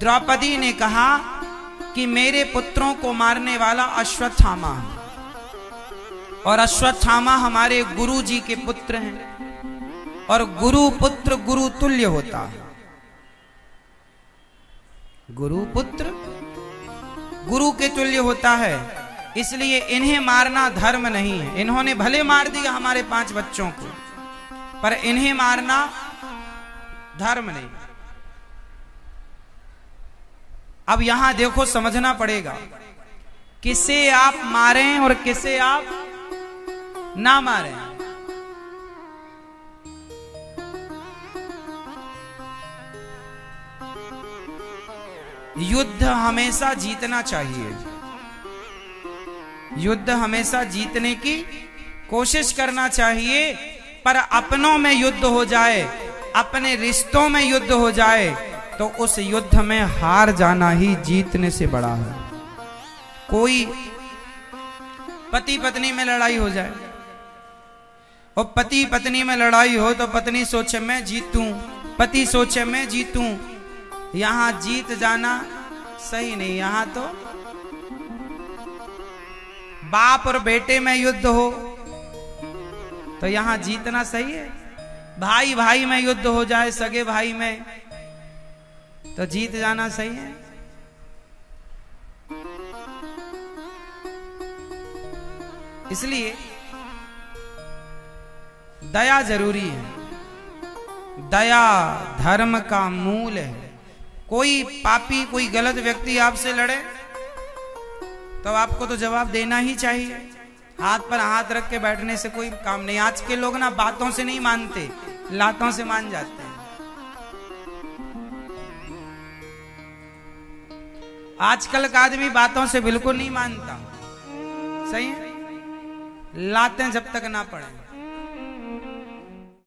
द्रौपदी ने कहा कि मेरे पुत्रों को मारने वाला अश्वत्थामा है और अश्वत्थामा हमारे गुरु जी के पुत्र हैं और गुरु पुत्र गुरु तुल्य होता है। गुरु पुत्र गुरु के तुल्य होता है, इसलिए इन्हें मारना धर्म नहीं है। इन्होंने भले मार दिया हमारे 5 बच्चों को, पर इन्हें मारना धर्म नहीं। अब यहां देखो, समझना पड़ेगा किसे आप मारें और किसे आप ना मारें। युद्ध हमेशा जीतना चाहिए, युद्ध हमेशा जीतने की कोशिश करना चाहिए, पर अपनों में युद्ध हो जाए, अपने रिश्तों में युद्ध हो जाए तो उस युद्ध में हार जाना ही जीतने से बड़ा है। कोई पति पत्नी में लड़ाई हो जाए और पति पत्नी में लड़ाई हो तो पत्नी सोचे मैं जीतूं, पति सोचे मैं जीतूं, यहां जीत जाना सही नहीं। यहां तो बाप और बेटे में युद्ध हो तो यहां जीतना सही है। भाई भाई में युद्ध हो जाए, सगे भाई में, तो जीत जाना सही है। इसलिए दया जरूरी है। दया धर्म का मूल है। कोई पापी, कोई गलत व्यक्ति आपसे लड़े तो आपको तो जवाब देना ही चाहिए। हाथ पर हाथ रख के बैठने से कोई काम नहीं। आज के लोग ना बातों से नहीं मानते, लातों से मान जाते हैं। आजकल का आदमी बातों से बिल्कुल नहीं मानता, सही है? लातें जब तक ना पड़े।